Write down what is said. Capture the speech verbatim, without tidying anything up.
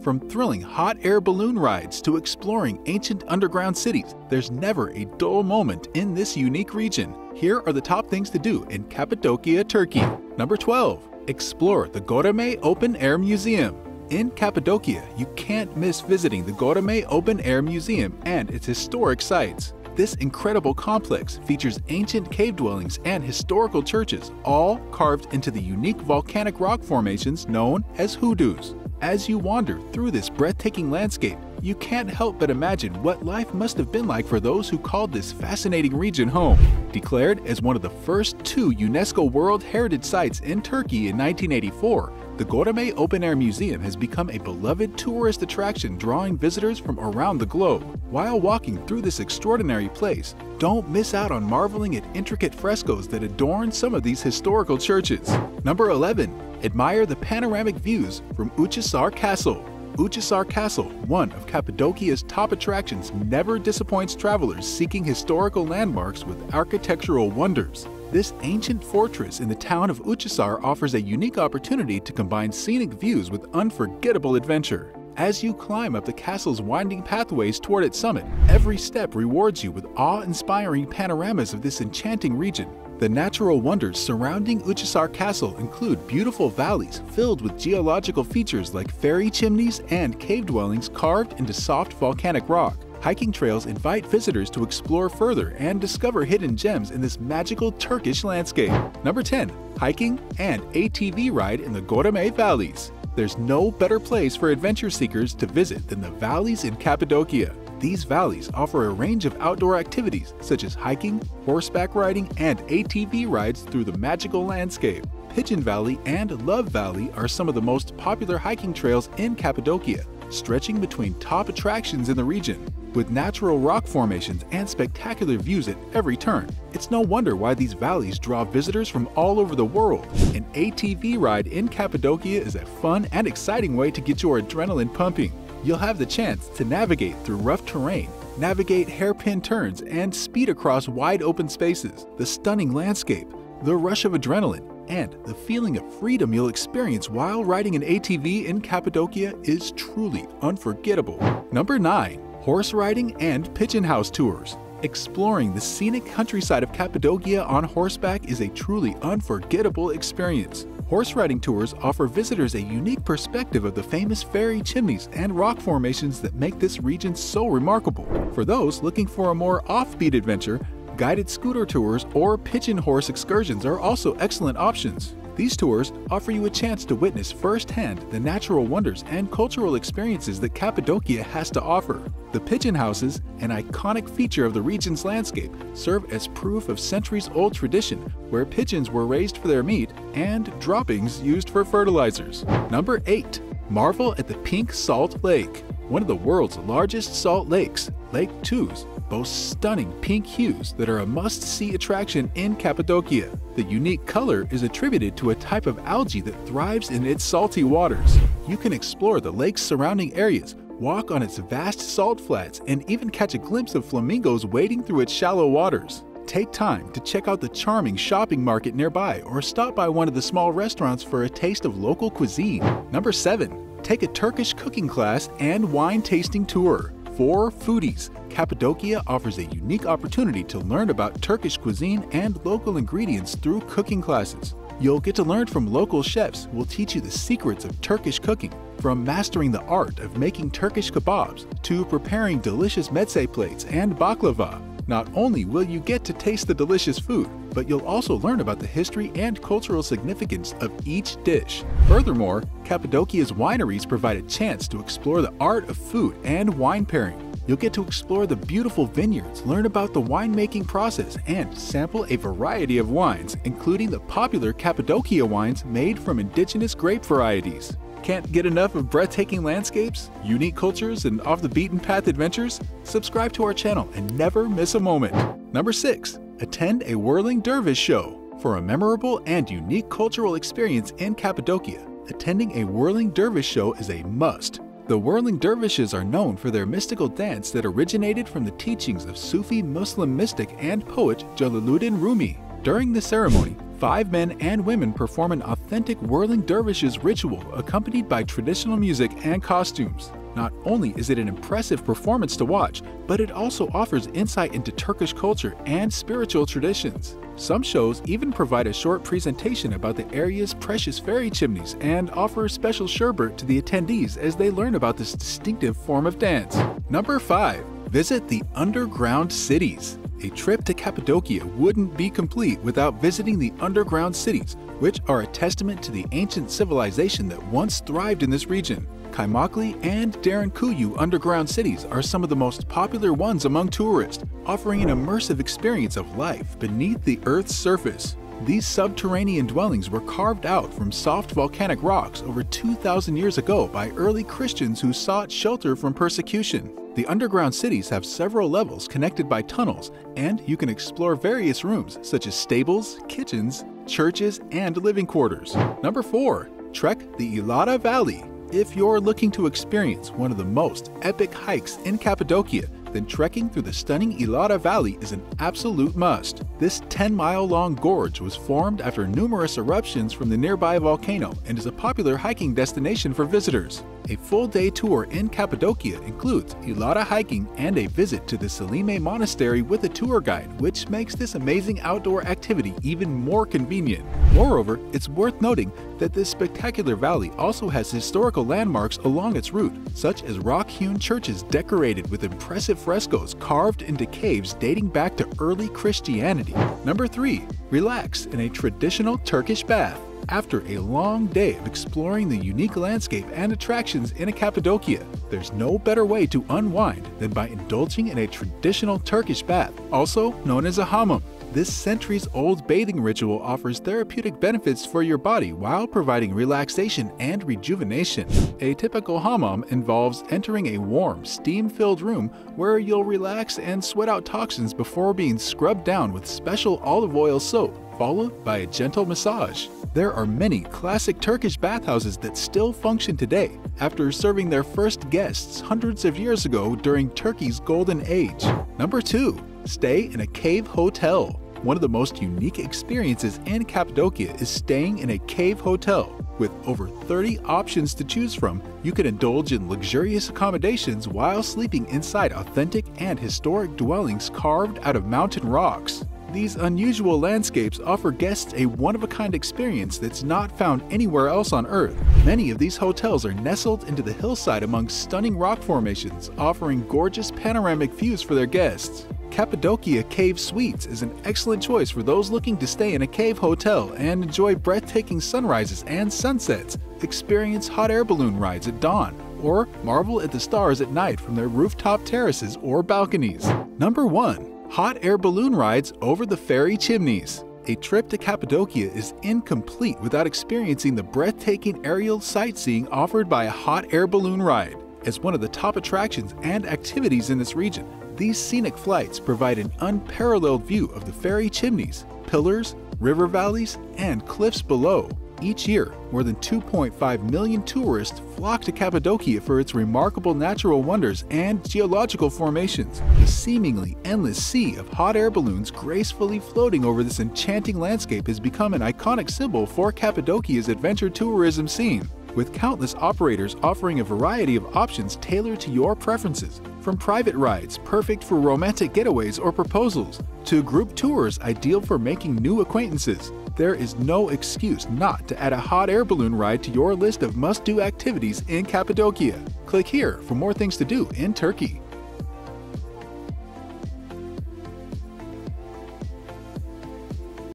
From thrilling hot air balloon rides to exploring ancient underground cities, there's never a dull moment in this unique region. Here are the top things to do in Cappadocia, Turkey. Number twelve. Explore the Göreme Open Air Museum. In Cappadocia, you can't miss visiting the Göreme Open Air Museum and its historic sites. This incredible complex features ancient cave dwellings and historical churches, all carved into the unique volcanic rock formations known as hoodoos. As you wander through this breathtaking landscape, you can't help but imagine what life must have been like for those who called this fascinating region home. Declared as one of the first two UNESCO World Heritage Sites in Turkey in nineteen eighty-four, the Göreme Open Air Museum has become a beloved tourist attraction, drawing visitors from around the globe. While walking through this extraordinary place, don't miss out on marveling at intricate frescoes that adorn some of these historical churches. Number eleven. Admire the panoramic views from Uçhisar Castle. Uçhisar Castle, one of Cappadocia's top attractions, never disappoints travelers seeking historical landmarks with architectural wonders. This ancient fortress in the town of Uçhisar offers a unique opportunity to combine scenic views with unforgettable adventure. As you climb up the castle's winding pathways toward its summit, every step rewards you with awe-inspiring panoramas of this enchanting region. The natural wonders surrounding Uçhisar Castle include beautiful valleys filled with geological features like fairy chimneys and cave dwellings carved into soft volcanic rock. Hiking trails invite visitors to explore further and discover hidden gems in this magical Turkish landscape. Number ten. Hiking and A T V ride in the Göreme Valleys. There's no better place for adventure seekers to visit than the valleys in Cappadocia. These valleys offer a range of outdoor activities such as hiking, horseback riding, and A T V rides through the magical landscape. Pigeon Valley and Love Valley are some of the most popular hiking trails in Cappadocia, stretching between top attractions in the region. With natural rock formations and spectacular views at every turn, it's no wonder why these valleys draw visitors from all over the world. An A T V ride in Cappadocia is a fun and exciting way to get your adrenaline pumping. You'll have the chance to navigate through rough terrain, navigate hairpin turns, and speed across wide open spaces. The stunning landscape, the rush of adrenaline, and the feeling of freedom you'll experience while riding an A T V in Cappadocia is truly unforgettable. Number nine. Horse riding and pigeon house tours. Exploring the scenic countryside of Cappadocia on horseback is a truly unforgettable experience. Horse riding tours offer visitors a unique perspective of the famous fairy chimneys and rock formations that make this region so remarkable. For those looking for a more offbeat adventure, guided scooter tours or pigeon horse excursions are also excellent options. These tours offer you a chance to witness firsthand the natural wonders and cultural experiences that Cappadocia has to offer. The pigeon houses, an iconic feature of the region's landscape, serve as proof of centuries-old tradition where pigeons were raised for their meat and droppings used for fertilizers. Number eight. Marvel at the Pink Salt Lake. One of the world's largest salt lakes, Lake Tuz, boasts stunning pink hues that are a must-see attraction in Cappadocia. The unique color is attributed to a type of algae that thrives in its salty waters. You can explore the lake's surrounding areas, walk on its vast salt flats, and even catch a glimpse of flamingos wading through its shallow waters. Take time to check out the charming shopping market nearby or stop by one of the small restaurants for a taste of local cuisine. Number seven. Take a Turkish cooking class and wine tasting tour. For foodies, Cappadocia offers a unique opportunity to learn about Turkish cuisine and local ingredients through cooking classes. You'll get to learn from local chefs who will teach you the secrets of Turkish cooking, from mastering the art of making Turkish kebabs to preparing delicious meze plates and baklava. Not only will you get to taste the delicious food, but you'll also learn about the history and cultural significance of each dish. Furthermore, Cappadocia's wineries provide a chance to explore the art of food and wine pairing. You'll get to explore the beautiful vineyards, learn about the winemaking process, and sample a variety of wines, including the popular Cappadocia wines made from indigenous grape varieties. Can't get enough of breathtaking landscapes, unique cultures, and off-the-beaten-path adventures? Subscribe to our channel and never miss a moment. Number six. Attend a whirling dervish show. For a memorable and unique cultural experience in Cappadocia, attending a whirling dervish show is a must. The whirling dervishes are known for their mystical dance that originated from the teachings of Sufi Muslim mystic and poet Jalaluddin Rumi. During the ceremony, Five men and women perform an authentic whirling dervishes ritual accompanied by traditional music and costumes. Not only is it an impressive performance to watch, but it also offers insight into Turkish culture and spiritual traditions. Some shows even provide a short presentation about the area's precious fairy chimneys and offer special sherbet to the attendees as they learn about this distinctive form of dance. Number five. Visit the underground cities. A trip to Cappadocia wouldn't be complete without visiting the underground cities, which are a testament to the ancient civilization that once thrived in this region. Kaymakli and Derinkuyu underground cities are some of the most popular ones among tourists, offering an immersive experience of life beneath the Earth's surface. These subterranean dwellings were carved out from soft volcanic rocks over two thousand years ago by early Christians who sought shelter from persecution. The underground cities have several levels connected by tunnels, and you can explore various rooms such as stables, kitchens, churches, and living quarters. Number four. Trek the Ihlara Valley. If you're looking to experience one of the most epic hikes in Cappadocia, then trekking through the stunning Ihlara Valley is an absolute must. This ten-mile-long gorge was formed after numerous eruptions from the nearby volcano and is a popular hiking destination for visitors. A full-day tour in Cappadocia includes Ihlara hiking and a visit to the Selime Monastery with a tour guide, which makes this amazing outdoor activity even more convenient. Moreover, it's worth noting that this spectacular valley also has historical landmarks along its route, such as rock-hewn churches decorated with impressive frescoes carved into caves dating back to early Christianity. Number three. Relax in a traditional Turkish bath. After a long day of exploring the unique landscape and attractions in Cappadocia, there's no better way to unwind than by indulging in a traditional Turkish bath, also known as a hammam. This centuries-old bathing ritual offers therapeutic benefits for your body while providing relaxation and rejuvenation. A typical hammam involves entering a warm, steam-filled room where you'll relax and sweat out toxins before being scrubbed down with special olive oil soap, followed by a gentle massage. There are many classic Turkish bathhouses that still function today after serving their first guests hundreds of years ago during Turkey's golden age. Number two. Stay in a cave hotel. One of the most unique experiences in Cappadocia is staying in a cave hotel. With over thirty options to choose from, you can indulge in luxurious accommodations while sleeping inside authentic and historic dwellings carved out of mountain rocks. These unusual landscapes offer guests a one-of-a-kind experience that's not found anywhere else on Earth. Many of these hotels are nestled into the hillside among stunning rock formations, offering gorgeous panoramic views for their guests. Cappadocia Cave Suites is an excellent choice for those looking to stay in a cave hotel and enjoy breathtaking sunrises and sunsets, experience hot air balloon rides at dawn, or marvel at the stars at night from their rooftop terraces or balconies. Number one. Hot air balloon rides over the Fairy Chimneys. A trip to Cappadocia is incomplete without experiencing the breathtaking aerial sightseeing offered by a hot air balloon ride. As one of the top attractions and activities in this region, these scenic flights provide an unparalleled view of the fairy chimneys, pillars, river valleys, and cliffs below. Each year, more than two point five million tourists flock to Cappadocia for its remarkable natural wonders and geological formations. The seemingly endless sea of hot air balloons gracefully floating over this enchanting landscape has become an iconic symbol for Cappadocia's adventure tourism scene, with countless operators offering a variety of options tailored to your preferences, from private rides perfect for romantic getaways or proposals, to group tours ideal for making new acquaintances. There is no excuse not to add a hot air balloon ride to your list of must-do activities in Cappadocia. Click here for more things to do in Turkey.